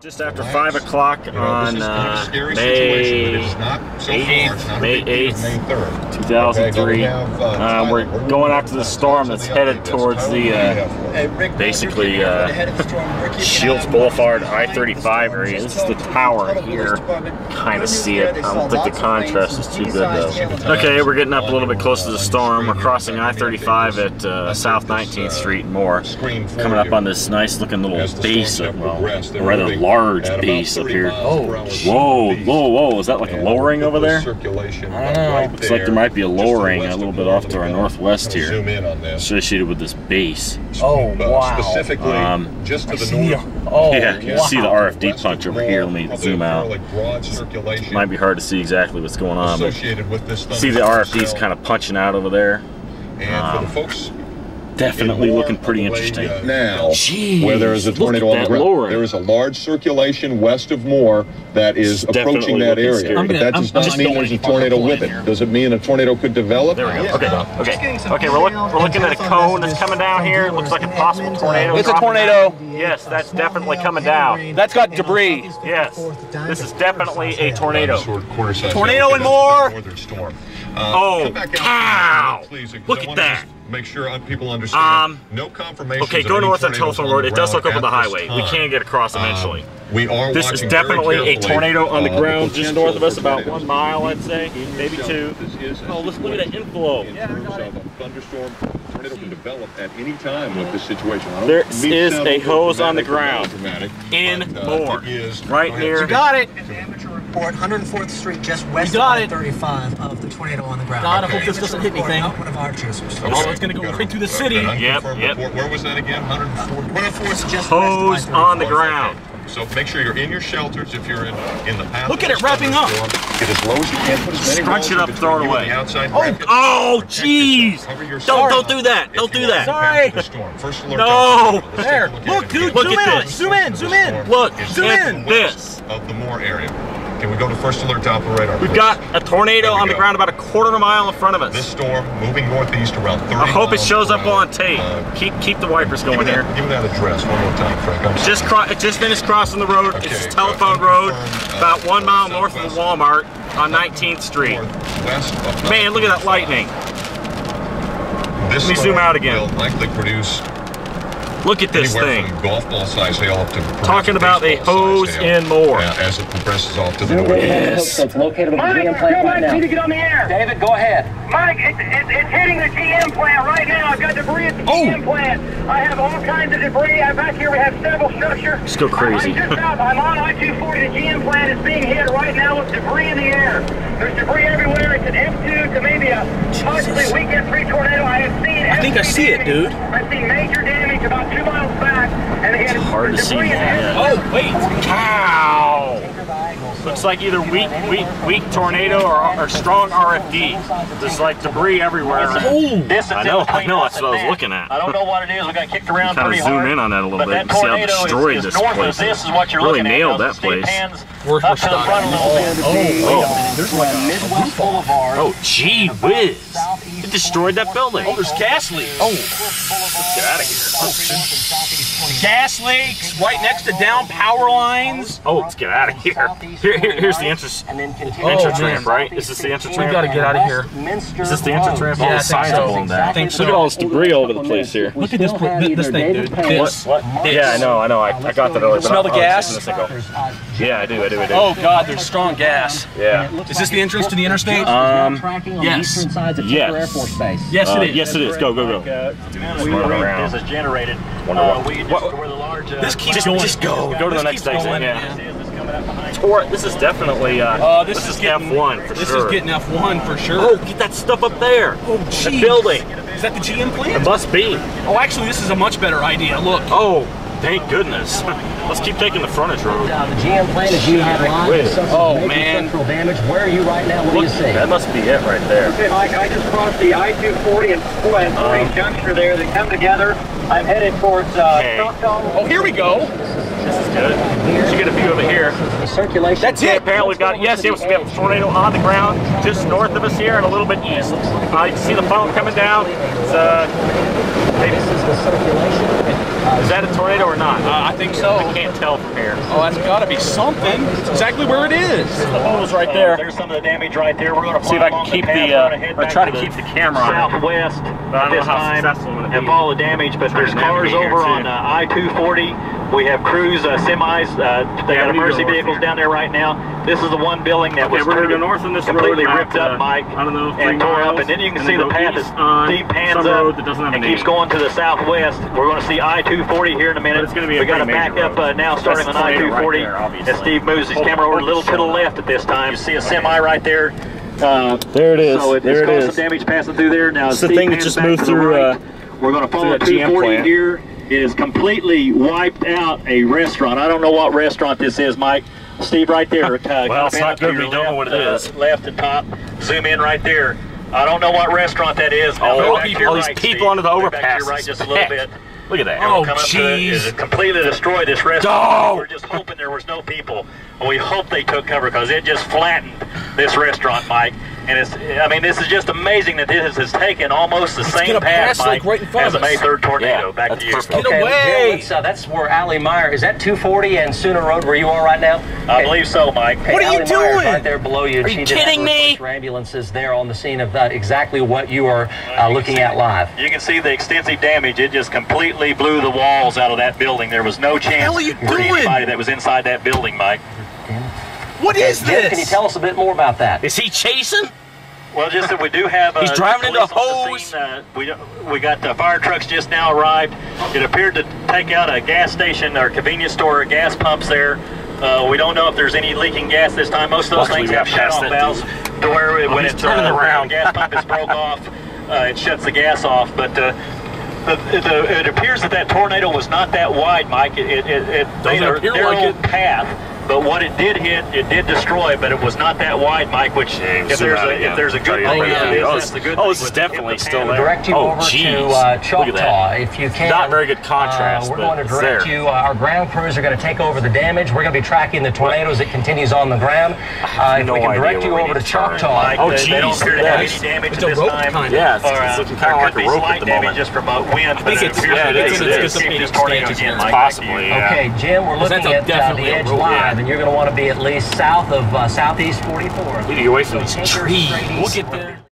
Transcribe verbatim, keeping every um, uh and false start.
Just after five o'clock on uh, May eighth, May eighth, two thousand three, uh, we're going after the storm that's headed towards the uh, basically uh, Shields Boulevard I thirty-five area. This is the tower here. Kind of see it. I don't think the contrast is too good though. Okay, we're getting up a little bit close to the storm. We're crossing I thirty-five at uh, South nineteenth Street and Moore. Coming up on this nice looking little base of, well, rather large. Large base up here. Oh, whoa, whoa, whoa! Is that like a lowering over there? I don't know. Looks like there might be a lowering a little bit off to our northwest here, associated with this base. Oh wow! Specifically, um, just to the north. Oh yeah, you can see the R F D punch over here. Let me zoom out. It might be hard to see exactly what's going on, but see the R F D's kind of punching out over there. And for the folks. Definitely looking pretty interesting. Now, Jeez, where there is a tornado on the ground, lowering. There is a large circulation west of Moore that is it's approaching that area. Gonna, but that does I'm, not I'm mean there's a tornado with it. Here. Does it mean a tornado could develop? There we go. Okay, yeah. okay. okay. okay we're, look, we're looking at a cone that's coming down here. It looks like a possible tornado. It's a tornado. Down. Yes, that's definitely coming down. That's got debris. Yes, this is definitely a tornado. Tornado and Moore. Oh, wow. Look at that. Make sure people understand. Um, no confirmation. Okay, go north on Telephone Road. It does look over the highway. We can get across eventually. Um, we are. This is definitely a tornado on the ground just north of us, about one mile, I'd say, maybe two. Oh, let's look at that inflow. Yeah, I got it. Thunderstorm, tornado can develop at any time with this situation. There is a hose on the ground in Moore, right here. You got it. one hundred fourth Street, just west of I thirty-five of the tornado on the ground. God, okay. I hope this doesn't hit anything. Not one of our chasers. Okay. Oh, it's going to go right through the city. Yep, yep. Where was that again? one hundred fourth Street. Hose on the ground. So make sure you're in your shelters if you're in, in the path. Look at it wrapping up. Get as low as you can. Put as many Scrunch it up, throw it away. Oh, jeez. Oh, don't, don't do that. Don't do that. Sorry. First alert. No. There. Look, dude. Look at this. Zoom in. Zoom in. Look. Zoom in. This. Of the Moore area. Can we go to first alert to operate our We've place? Got a tornado on the go. ground about a quarter of a mile in front of us. This storm moving northeast around thirty. I hope it shows up on tape. Uh, keep keep the wipers going that, here. Give me that address one more time, Frank. Just cro just finished crossing the road. Okay, it's Telephone uh, Road, uh, about one mile north of Walmart on nineteenth Street. Man, look at that lightning. This Let me zoom out again. Will likely produce Look at this thing. Golf ball size hail up to Talking about a hose and more. Yeah, as it compresses off to the north. Yes. Mike, you need to get on the air. David, go ahead. Mike, it's, it's, it's hitting the G M plant right now. I've got debris at the oh. G M plant. I have all kinds of debris. I'm back here. We have several structures. Let's go crazy. I'm, I'm on I two forty. The G M plant is being hit right now with debris in the air. There's debris everywhere. It's an F two to maybe a possibly weekend pre-tornado. I have seen I think I see it, dude. I've seen major damage about two miles back, and again, it's hard to see. Yeah. Oh, wait! Cow! Looks like either weak, weak, weak tornado or, or strong R F D. There's like debris everywhere. Oh, I know, I know. That's what I was looking at. I don't know what it is. We got kicked around pretty hard. Kind of zoom in on that a little bit and see how destroyed this place is. Really nailed that place. Worth for stock. Oh, oh! There's like a Midwest Boulevard. Oh, gee whiz! It destroyed that building. Oh, there's gas leaks. Oh, let's get out of here. Oh, gas leaks right next to down power lines. Oh, let's get out of here. Here, here here's the entrance. Entrance ramp, right? Is this the entrance ramp? We gotta get out of here. Is this the entrance ramp? All the signs are blown back. Look at all this debris all over the place here. Look at this this thing, dude. This. What? What? Yeah, I know, I know. I, I got that earlier. Smell the gas? Yeah, I do, I do, I do. Oh God, there's strong gas. Yeah. Is this the entrance to the interstate? Um. Yes. Yes. Yes, it is. Yes, it is. Go, go, go. This is generated. Uh, we just what? The large, uh, this keeps just, going. Just go. Go to the next exit. Yeah. yeah. This is definitely. Uh, uh, this, this is, is getting, F one for this sure. This is getting F one for sure. Oh, get that stuff up there. Oh, jeez. The building. Is that the G M plant? It must be. Oh, actually, this is a much better idea. Look. Oh, thank goodness. Let's keep taking the frontage road. Uh, the G M plant is you had lines. Oh man. Structural damage. Where are you right now? What Look, do you see? That must be it right there. Okay, Mike. I just crossed the I two forty and forty-three um, juncture there. They come together. I'm headed towards uh, okay. Choctaw. Oh, here we go. This is good. You get a view over here. The circulation. That's it. Apparently we've got, yes, it was, we have a tornado on the ground just north of us here and a little bit east. Uh, you can see the funnel coming down. It's, uh, maybe this is the circulation. Is that a tornado or not? Uh, I think so. I can't tell from here. Oh, that's got to be something. It's exactly where it is. The hole's right there. Uh, there's some of the damage right there. We're going to see if I can keep the, uh, or try to keep the camera on. Southwest at this time and follow the damage, but there's cars over on uh, I two forty. We have crews, uh, semis. Uh, they got emergency vehicles down there right now. This is the one building that was completely ripped up, Mike, and tore up. And then you can see the path is deep pans up and keeps going to the southwest. We're going to see I two forty here in a minute. It's going to be a we got to back up uh, now, starting on I two forty. Right there, as Steve moves his hold, camera over a little to the left at this time. You see a semi right there. Uh, there it is. So it, there it's caused some damage passing through there. Now it's the thing that just moved through. Right. Uh, We're going to follow two forty here. It has completely wiped out a restaurant. I don't know what restaurant this is, Mike. Steve, right there. Uh, well, it's not good. We don't know what it uh, is. Left and top. Zoom in right there. I don't know what restaurant that is. Oh, all these people under the overpass. Right, just a little bit. Look at that. Oh, jeez. Completely destroyed this restaurant. Oh. We're just hoping there was no people. We hope they took cover because it just flattened this restaurant, Mike. And it's, I mean, this is just amazing that this has taken almost the it's same path, Mike, like right as a May third tornado. Yeah, back to you. Perfect. Get okay, away! Well, uh, that's where Allie Meyer, is that two forty and Sooner Road where you are right now? I hey, believe so, Mike. Hey, what are Allie you doing? Meyer's right there below you. Are you she kidding me? Ambulances there on the scene of that, exactly what you are uh, you looking see, at live. You can see the extensive damage. It just completely blew the walls out of that building. There was no chance for anybody that was inside that building, Mike. What okay, is this? Jim, can you tell us a bit more about that? Is he chasing? Well, just that we do have. Uh, He's driving into hose. Uh, we we got the fire trucks just now arrived. It appeared to take out a gas station or convenience store or gas pumps there. Uh, we don't know if there's any leaking gas this time. Most of those Luckily things have shut off valves to where it, oh, when it's turning uh, around, the gas pump is broke off, uh, it shuts the gas off. But. Uh, The, the, it appears that that tornado was not that wide, Mike. It, it, it made a narrow path, but what it did hit, it did destroy, but it was not that wide, Mike, which yeah, if, there's a, if there's a good thing, that's the good oh, thing. Oh, it's definitely still there. Direct you oh, over geez. to uh, Choctaw, if you can. Not very good contrast, uh, we're going to direct you. Uh, our ground crews are going to take over the damage. We're going to be tracking the tornado as it continues on the ground. Uh, if no we can direct you over to Choctaw. Oh, geez. They don't appear to have any damage at this time. Yeah, it's looking kind of like a rope at the moment. Just from Wind, I think it's, yeah, it's, it's, it's, it's, it's, it's possibly, yeah. Okay, Jim, we're looking at uh, the edge line, and you're going to want to be at least south of uh, Southeast forty-four. Get away from these trees. We'll get there.